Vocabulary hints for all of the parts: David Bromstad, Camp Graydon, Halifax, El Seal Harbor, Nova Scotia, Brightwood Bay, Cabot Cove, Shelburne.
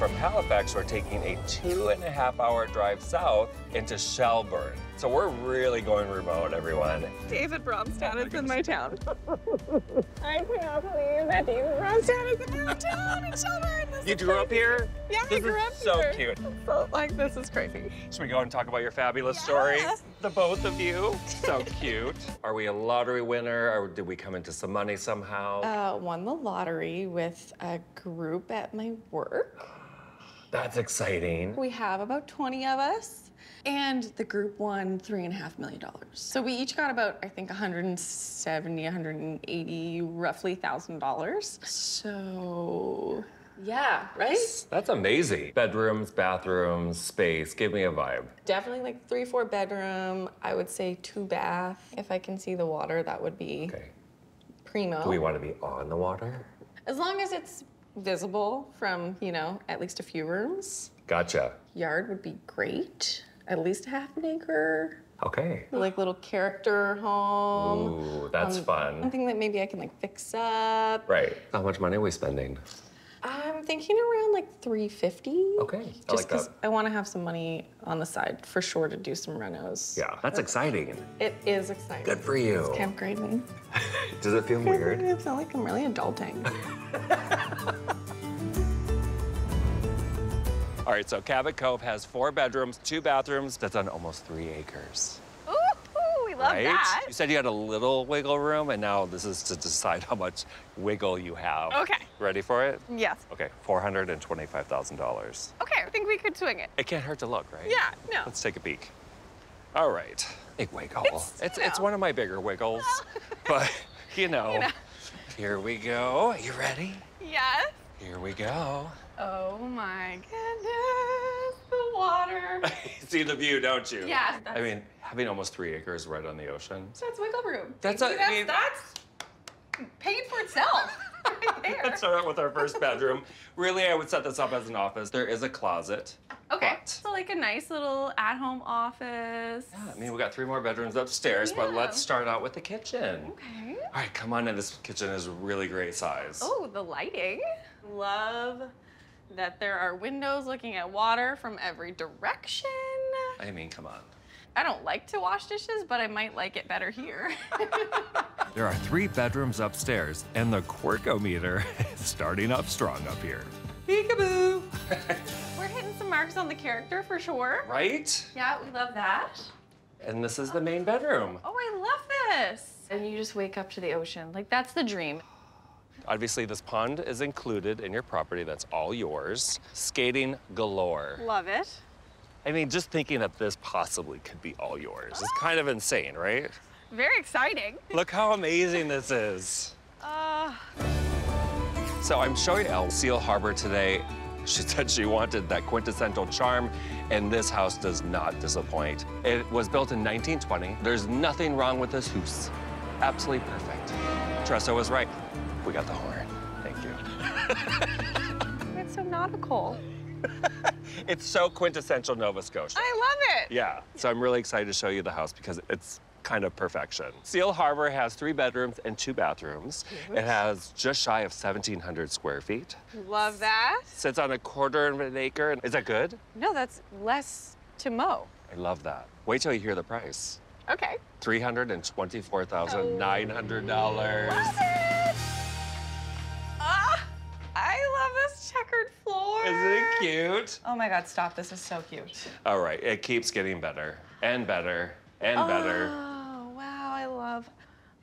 from Halifax, we're taking a 2.5-hour drive south into Shelburne. So we're really going remote, everyone. David Bromstad is in my town. I cannot believe that David Bromstad is in my town in Shelburne. You grew up here? Yeah, I grew up here. So cute. But, like, this is crazy. Should we go and talk about your fabulous story? The both of you. So cute. Are we a lottery winner, or did we come into some money somehow? Won the lottery with a group at my work. That's exciting. We have about 20 of us, and the group won $3.5 million. So we each got about, I think, $170, $180, roughly $1,000. So. Yeah, right? That's amazing. Bedrooms, bathrooms, space. Give me a vibe. Definitely like 3-4 bedroom. I would say 2 bath. If I can see the water, that would be primo. Do we want to be on the water? As long as it's visible from, you know, at least a few rooms. Gotcha. Yard would be great. At least a ½ an acre. Okay. Like little character home. Ooh, that's fun. Something that maybe I can like fix up. Right. How much money are we spending? I'm thinking around like $350. Okay, just because I want to have some money on the side for sure to do some renos. Yeah, that's exciting. It is exciting. Good for you. It's Camp Graydon. Does it feel weird? I feel like I'm really adulting. All right, so Cabot Cove has 4 bedrooms, 2 bathrooms. That's on almost 3 acres. Love that. You said you had a little wiggle room, and now this is to decide how much wiggle you have. Okay. Ready for it? Yes. Okay, $425,000. Okay, I think we could swing it. It can't hurt to look, right? Yeah, no. Let's take a peek. All right, big wiggle. It's one of my bigger wiggles, but you know. Here we go. Are you ready? Yes. Here we go. Oh my goodness, the water. You see the view, don't you? Yeah. I mean, having almost 3 acres right on the ocean. So that's wiggle room. That's paid for itself. Right there. Let's start out with our first bedroom. Really, I would set this up as an office. There is a closet. Okay. So like a nice little at-home office. Yeah, I mean, we got 3 more bedrooms upstairs, but let's start out with the kitchen. Okay. All right, come on in. This kitchen is really great size. Oh, the lighting. Love that there are windows looking at water from every direction. I mean, come on. I don't like to wash dishes, but I might like it better here. There are 3 bedrooms upstairs, and the quirkometer is starting up strong up here. Peekaboo! We're hitting some marks on the character for sure. Right? Yeah, we love that. And this is the main bedroom. Oh, I love this. And you just wake up to the ocean. Like, that's the dream. Obviously, this pond is included in your property. That's all yours. Skating galore. Love it. I mean, just thinking that this possibly could be all yours is kind of insane, right? Very exciting. Look how amazing this is. So I'm showing El Seal Harbor today. She said she wanted that quintessential charm, and this house does not disappoint. It was built in 1920. There's nothing wrong with this house. Absolutely perfect. Tressa was right. We got the horn. Thank you. It's so nautical. It's so quintessential Nova Scotia. I love it. Yeah. So I'm really excited to show you the house because it's kind of perfection. Seal Harbor has 3 bedrooms and 2 bathrooms. Oops. It has just shy of 1,700 square feet. Love that. Sits on a ¼ of an acre. Is that good? No, that's less to mow. I love that. Wait till you hear the price. Okay. $324,900. Love it. Checkered floor. Isn't it cute? Oh my God, stop. This is so cute. All right, it keeps getting better and better and better. Oh, wow, I love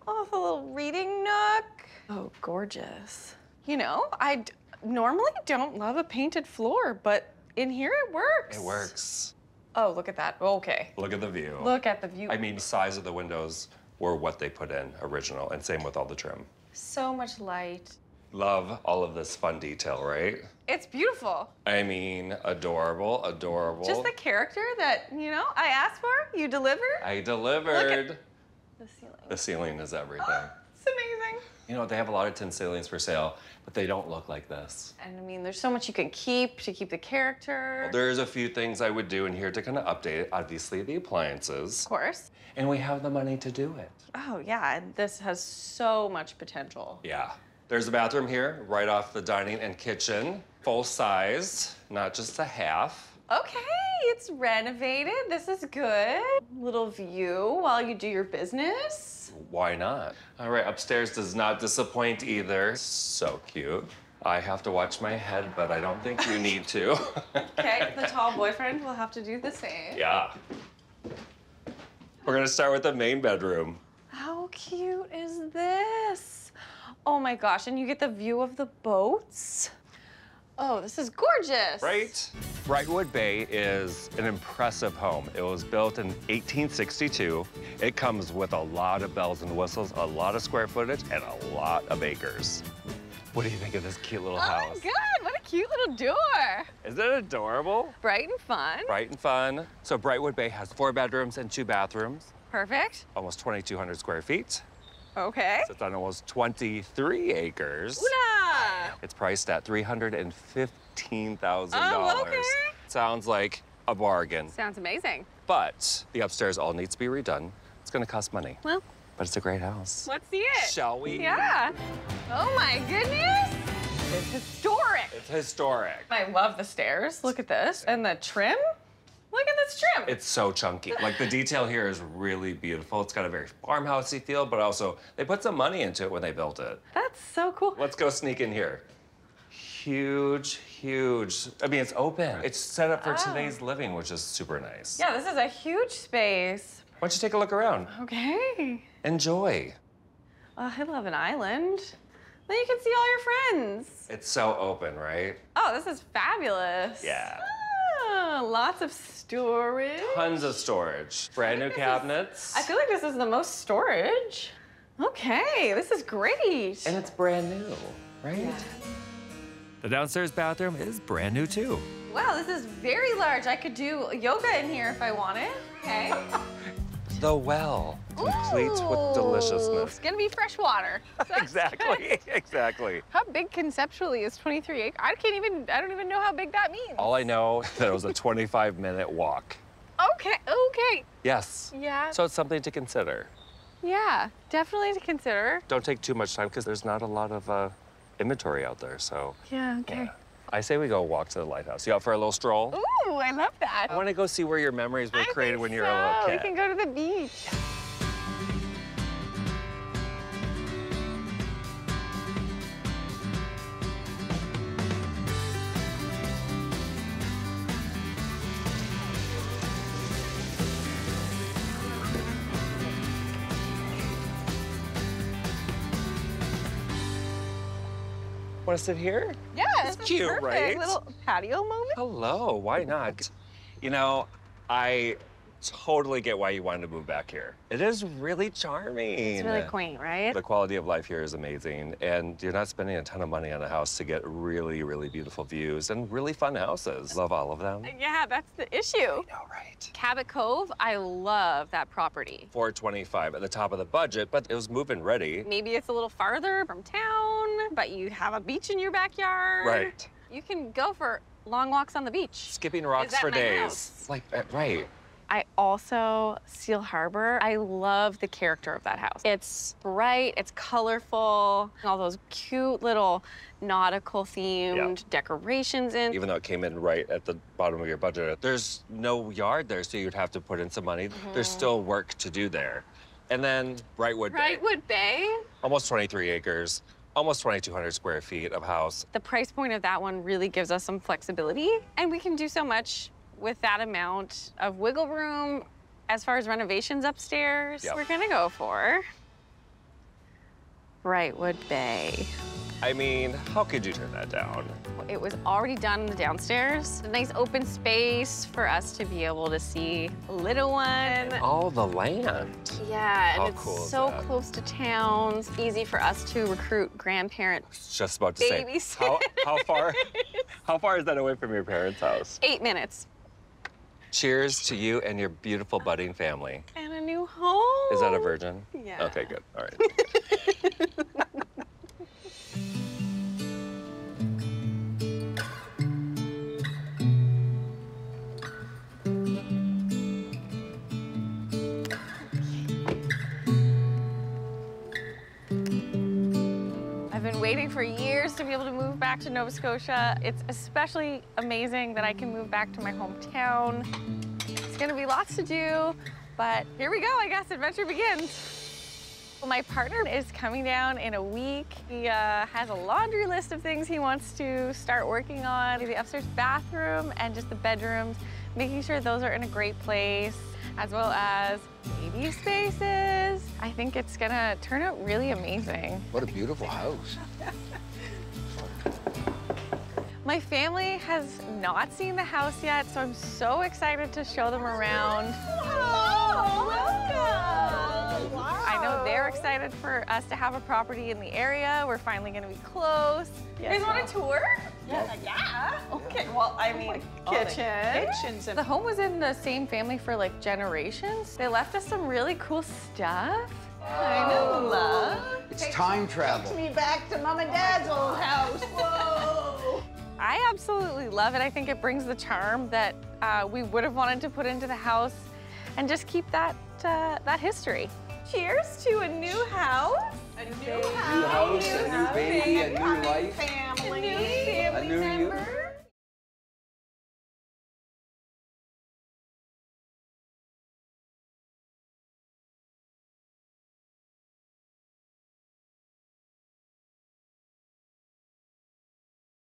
the little reading nook. Oh, gorgeous. You know, I normally don't love a painted floor, but in here it works. It works. Oh, look at that. Okay. Look at the view. Look at the view. I mean, the size of the windows were what they put in original, and same with all the trim. So much light. Love all of this fun detail, right? It's beautiful. I mean, adorable, adorable. Just the character that, you know, I asked for, you delivered. I delivered. Look at the ceiling. The ceiling is everything. Oh, it's amazing. You know, they have a lot of tin ceilings for sale, but they don't look like this. And I mean, there's so much you can keep to keep the character. Well, there's a few things I would do in here to kind of update it. Obviously, the appliances. Of course. And we have the money to do it. Oh, yeah, and this has so much potential. Yeah. There's a bathroom here, right off the dining and kitchen. Full-sized, not just a half. Okay, it's renovated. This is good. Little view while you do your business. Why not? All right, upstairs does not disappoint either. So cute. I have to watch my head, but I don't think you need to. Okay, the tall boyfriend will have to do the same. Yeah. We're gonna start with the main bedroom. How cute is this? Oh my gosh, and you get the view of the boats. Oh, this is gorgeous. Right? Brightwood Bay is an impressive home. It was built in 1862. It comes with a lot of bells and whistles, a lot of square footage, and a lot of acres. What do you think of this cute little house? Oh, good. What a cute little door. Isn't it adorable? Bright and fun. Bright and fun. So Brightwood Bay has 4 bedrooms and 2 bathrooms. Perfect. Almost 2,200 square feet. Okay. So it's on almost 23 acres. Una. It's priced at $315,000. Oh, okay. Sounds like a bargain. Sounds amazing. But the upstairs all needs to be redone. It's going to cost money. Well. But it's a great house. Let's see it. Shall we? Yeah. Oh my goodness. It's historic. It's historic. I love the stairs. Look at this. And the trim. Look at this trim. It's so chunky. Like the detail here is really beautiful. It's got a very farmhousey feel, but also they put some money into it when they built it. That's so cool. Let's go sneak in here. Huge. I mean, it's open. It's set up for today's living, which is super nice. Yeah, this is a huge space. Why don't you take a look around? Okay. Enjoy. I love an island. Then you can see all your friends. It's so open, right? Oh, this is fabulous. Yeah. Ah, lots of storage. Tons of storage. Brand new cabinets. I feel like this is the most storage. Okay, this is great. And it's brand new, right? Yeah. The downstairs bathroom is brand new too. Wow, this is very large. I could do yoga in here if I wanted. Okay. The well, complete with deliciousness. It's gonna be fresh water. So exactly, exactly. How big conceptually is 23 acres? I don't even know how big that means. All I know is that it was a 25-minute walk. Okay. Yes. Yeah. So it's something to consider. Yeah, definitely to consider. Don't take too much time because there's not a lot of inventory out there, so. Yeah, okay. Yeah. I say we go walk to the lighthouse. You out for a little stroll? Ooh, I love that. I want to go see where your memories were created when you were a little kid. We can go to the beach. Want to sit here? Yeah, it's cute, perfect. Right? Little patio moment. Hello, why not? You know, I totally get why you wanted to move back here. It is really charming. It's really quaint, right? The quality of life here is amazing, and you're not spending a ton of money on a house to get really, really beautiful views and really fun houses. Love all of them. Yeah, that's the issue. I know, right? Cabot Cove, I love that property. $425 at the top of the budget, but it was move-in ready. Maybe it's a little farther from town, but you have a beach in your backyard. Right. You can go for long walks on the beach. Skipping rocks for days. House? Like, right. I also, Seal Harbor, I love the character of that house. It's bright, it's colorful, and all those cute little nautical themed decorations in. Even though it came in right at the bottom of your budget, there's no yard there, so you'd have to put in some money. There's still work to do there. And then Brightwood Bay. Brightwood Bay? Almost 23 acres. Almost 2,200 square feet of house. The price point of that one really gives us some flexibility, and we can do so much with that amount of wiggle room. As far as renovations upstairs, we're gonna go for Brightwood Bay. I mean, how could you turn that down? It was already done in the downstairs. A nice open space for us to be able to see a little one. And all the land. Yeah, and it's so close to town. It's easy for us to recruit grandparents. Just about to say. How far is that away from your parents' house? 8 minutes. Cheers to you and your beautiful budding family. And a new home. Is that a virgin? Yeah. Okay, good. All right. I've been waiting for years to be able to move back to Nova Scotia. It's especially amazing that I can move back to my hometown. It's gonna be lots to do, but here we go, I guess, adventure begins. Well, my partner is coming down in a week. He has a laundry list of things he wants to start working on. The upstairs bathroom and just the bedrooms, making sure those are in a great place, as well as baby spaces. I think it's gonna turn out really amazing. What a beautiful house. My family has not seen the house yet, so I'm so excited to show them around. Hello, welcome. I know they're excited for us to have a property in the area. We're finally going to be close. Yes, you guys want a tour? Yes. Yeah. Okay. Well, I mean, kitchens. The home was in the same family for like generations. They left us some really cool stuff. Oh. I know, love. It's time travel. Takes me back to Mom and Dad's old house. Whoa. I absolutely love it. I think it brings the charm that we would have wanted to put into the house, and just keep that history. Cheers to a new house, a new baby, a new life.